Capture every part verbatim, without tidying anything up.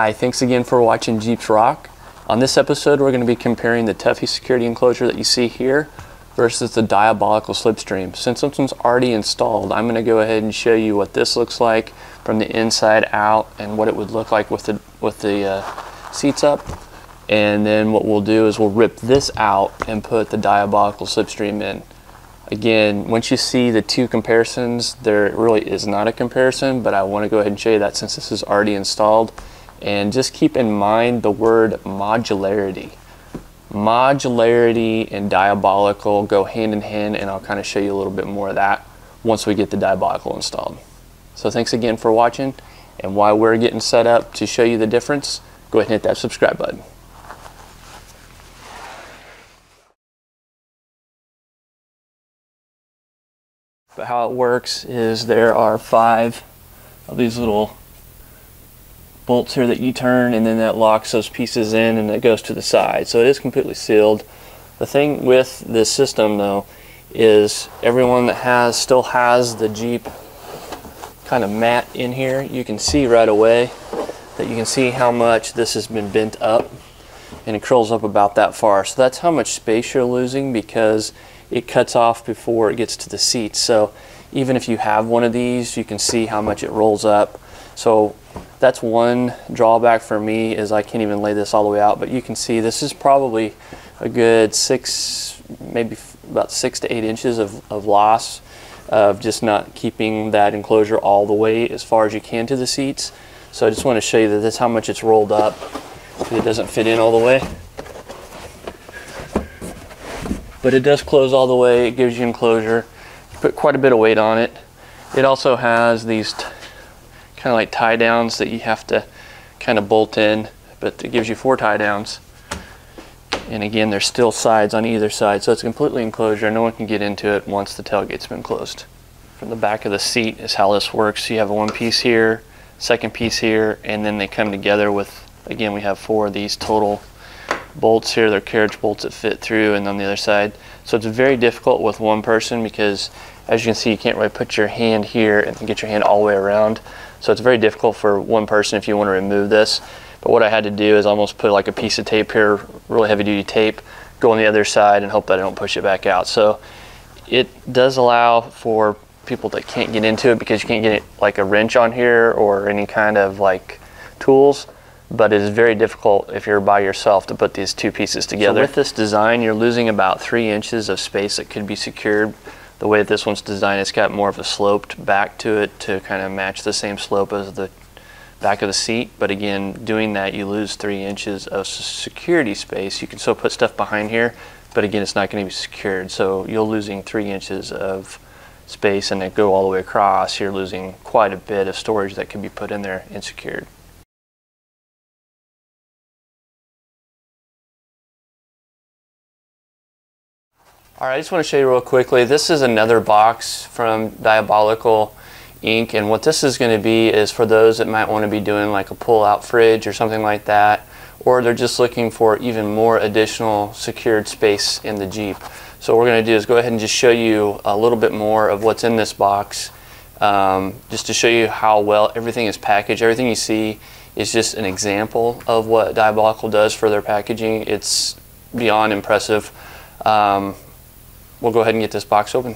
Hi, thanks again for watching Jeeps Rock. On this episode, we're going to be comparing the Tuffy security enclosure that you see here versus the Diabolical Slipstream. Since something's already installed, I'm going to go ahead and show you what this looks like from the inside out and what it would look like with the, with the uh, seats up. And then what we'll do is we'll rip this out and put the Diabolical Slipstream in. Again, once you see the two comparisons, there really is not a comparison, but I want to go ahead and show you that since this is already installed. And just keep in mind the word modularity. Modularity and Diabolical go hand in hand, and I'll kind of show you a little bit more of that once we get the Diabolical installed. So thanks again for watching, and while we're getting set up to show you the difference, go ahead and hit that subscribe button. But how it works is there are five of these little bolts here that you turn, and then that locks those pieces in and it goes to the side. So it is completely sealed. The thing with this system though is everyone that has still has the Jeep kind of mat in here, you can see right away that you can see how much this has been bent up, and it curls up about that far. So that's how much space you're losing because it cuts off before it gets to the seat. So even if you have one of these, you can see how much it rolls up. So that's one drawback for me, is I can't even lay this all the way out, but you can see this is probably a good six, maybe about six to eight inches of, of loss of just not keeping that enclosure all the way as far as you can to the seats. So I just want to show you that that's how much it's rolled up. It doesn't fit in all the way. But it does close all the way. It gives you enclosure. You put quite a bit of weight on it. It also has these kind of like tie downs that you have to kind of bolt in, but it gives you four tie downs. And again, there's still sides on either side, so it's completely enclosure. No one can get into it once the tailgate's been closed. From the back of the seat is how this works. So you have one piece here, second piece here, and then they come together with, again, we have four of these total bolts here. They're carriage bolts that fit through, and on the other side. So it's very difficult with one person because, as you can see, you can't really put your hand here and get your hand all the way around. So it's very difficult for one person if you want to remove this. But what I had to do is almost put like a piece of tape here, really heavy duty tape, go on the other side and hope that I don't push it back out. So it does allow for people that can't get into it, because you can't get it like a wrench on here or any kind of like tools. But it is very difficult if you're by yourself to put these two pieces together. So with this design, you're losing about three inches of space that could be secured. The way that this one's designed, it's got more of a sloped back to it to kind of match the same slope as the back of the seat. But again, doing that, you lose three inches of security space. You can still put stuff behind here, but again, it's not going to be secured. So you're losing three inches of space, and then go all the way across. You're losing quite a bit of storage that can be put in there and secured. All right, I just want to show you real quickly, this is another box from Diabolical Incorporated. And what this is going to be is for those that might want to be doing like a pull-out fridge or something like that, or they're just looking for even more additional secured space in the Jeep. So what we're going to do is go ahead and just show you a little bit more of what's in this box, um, just to show you how well everything is packaged. Everything you see is just an example of what Diabolical does for their packaging. It's beyond impressive. Um, We'll go ahead and get this box open.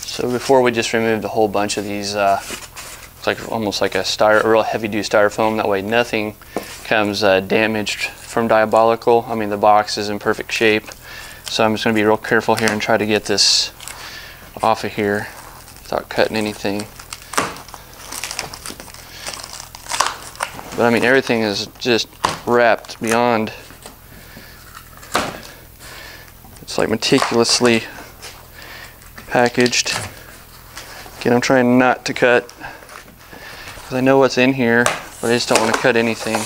So before, we just removed a whole bunch of these, uh, it's like almost like a styro, a real heavy-duty styrofoam. That way nothing comes uh, damaged from Diabolical. I mean, the box is in perfect shape. So I'm just gonna be real careful here and try to get this off of here without cutting anything. But I mean, everything is just wrapped beyond. It's like meticulously packaged. Again, I'm trying not to cut, because I know what's in here, but I just don't want to cut anything.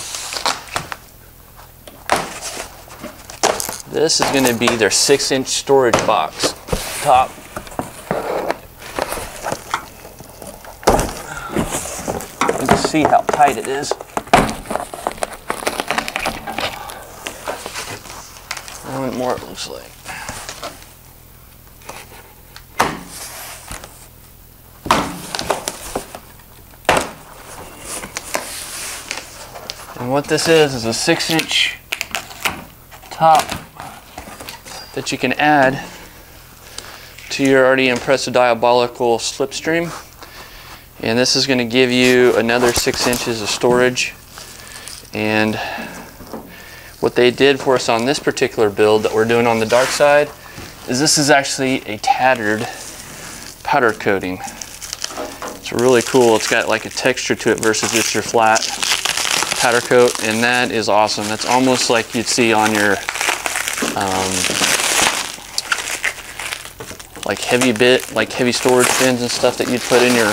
This is going to be their six inch storage box, top. You can see how tight it is. More it looks like. And what this is is a six inch top that you can add to your already impressive Diabolical Slipstream. And this is going to give you another six inches of storage. And what they did for us on this particular build that we're doing on the dark side is this is actually a tattered powder coating. It's really cool. It's got like a texture to it versus just your flat powder coat, and that is awesome. That's almost like you'd see on your um, like heavy bit, like heavy storage bins and stuff that you'd put in your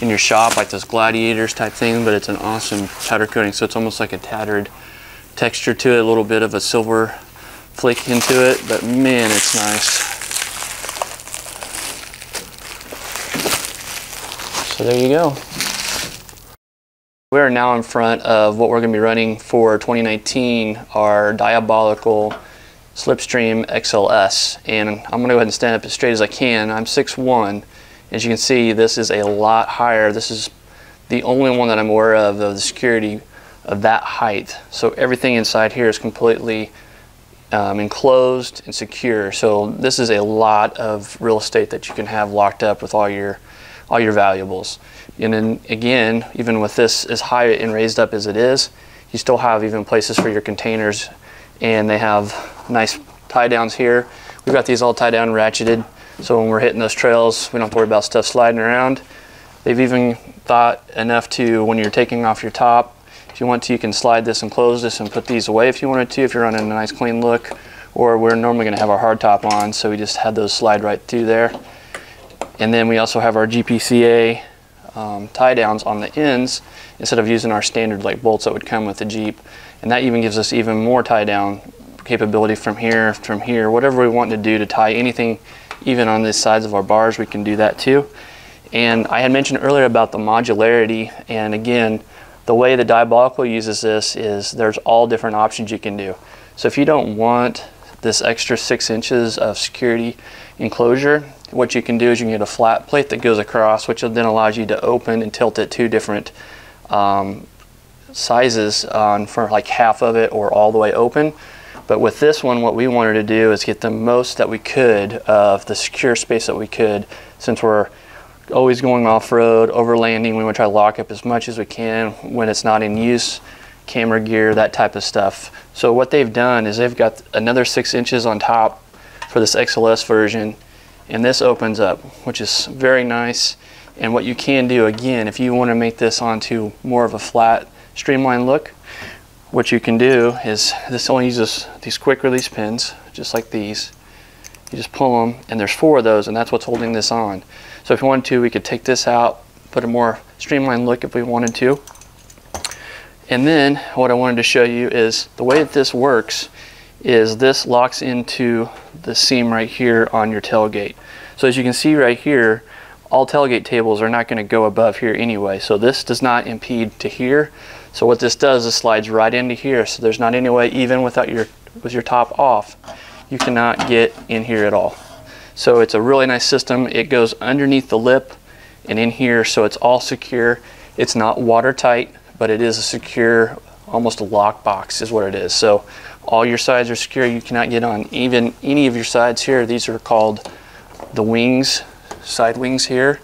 in your shop, like those gladiators type thing, but it's an awesome powder coating. So it's almost like a tattered texture to it, a little bit of a silver flake into it, but man, it's nice. So there you go. We're now in front of what we're going to be running for twenty nineteen, our Diabolical Slipstream X L S. And I'm going to go ahead and stand up as straight as I can. I'm six one. As you can see, this is a lot higher. This is the only one that I'm aware of of the security of that height. So everything inside here is completely um, enclosed and secure. So this is a lot of real estate that you can have locked up with all your all your valuables. And then again, even with this as high and raised up as it is, you still have even places for your containers, and they have nice tie downs here. We've got these all tied down, ratcheted, so when we're hitting those trails, we don't have to worry about stuff sliding around. They've even thought enough to, when you're taking off your top, if you want to, you can slide this and close this and put these away if you wanted to, if you're running a nice clean look. Or we're normally going to have our hard top on, so we just had those slide right through there. And then we also have our G P C A um, tie downs on the ends instead of using our standard like bolts that would come with the Jeep. And that even gives us even more tie down capability from here, from here, whatever we want to do to tie anything, even on the sides of our bars, we can do that too. And I had mentioned earlier about the modularity, and again, the way the Diabolical uses this is there's all different options you can do. So if you don't want this extra six inches of security enclosure, what you can do is you can get a flat plate that goes across, which then allows you to open and tilt it two different um, sizes on for like half of it or all the way open. But with this one, what we wanted to do is get the most that we could of the secure space that we could, since we're always going off-road, overlanding. We want to try to lock up as much as we can when it's not in use, camera gear, that type of stuff. So what they've done is they've got another six inches on top for this X L S version, and this opens up, which is very nice. And what you can do, again, if you want to make this onto more of a flat, streamlined look, what you can do is, this only uses these quick release pins, just like these. You just pull them, and there's four of those, and that's what's holding this on. So if we wanted to, we could take this out, put a more streamlined look if we wanted to. And then what I wanted to show you is the way that this works is this locks into the seam right here on your tailgate. So as you can see right here, all tailgate tables are not going to go above here anyway. So this does not impede to here. So what this does is slides right into here. So there's not any way, even without your with your top off, you cannot get in here at all. So it's a really nice system. It goes underneath the lip and in here, so it's all secure. It's not watertight, but it is a secure, almost a lock box is what it is. So all your sides are secure. You cannot get on even any of your sides here. These are called the wings, side wings here.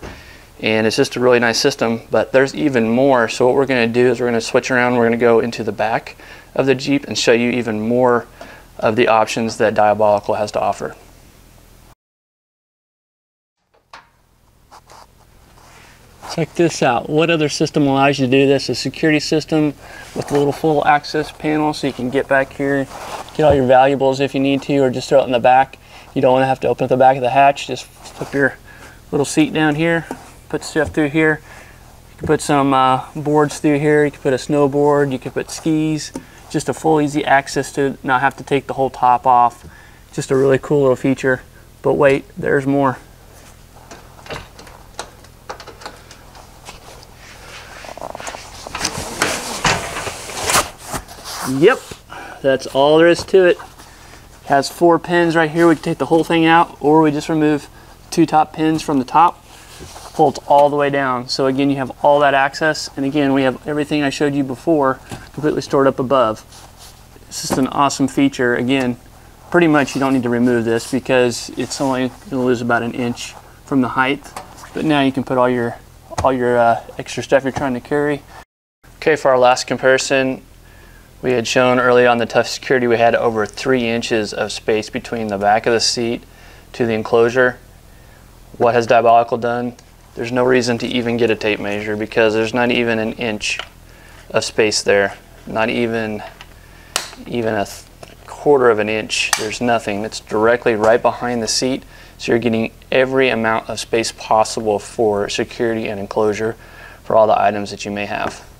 And it's just a really nice system, but there's even more. So what we're gonna do is we're gonna switch around. We're gonna go into the back of the Jeep and show you even more of the options that Diabolical has to offer. Check this out. What other system allows you to do this? A security system with a little full access panel, so you can get back here, get all your valuables if you need to, or just throw it in the back. You don't want to have to open up the back of the hatch. Just flip your little seat down here, put stuff through here. You can put some uh, boards through here. You can put a snowboard, you can put skis. Just a full easy access to not have to take the whole top off. Just a really cool little feature. But wait, there's more. Yep, that's all there is to it. It has four pins right here. We can take the whole thing out, or we just remove two top pins from the top. folds all the way down. So again, you have all that access, and again, we have everything I showed you before completely stored up above. It's just an awesome feature. Again, pretty much you don't need to remove this because it's only going to lose about an inch from the height, but now you can put all your all your uh, extra stuff you're trying to carry. Okay, for our last comparison, we had shown early on the Tuffy Security we had over three inches of space between the back of the seat to the enclosure. What has Diabolical done? There's no reason to even get a tape measure because there's not even an inch of space there. Not even even a quarter of an inch. There's nothing. It's directly right behind the seat, so you're getting every amount of space possible for security and enclosure for all the items that you may have.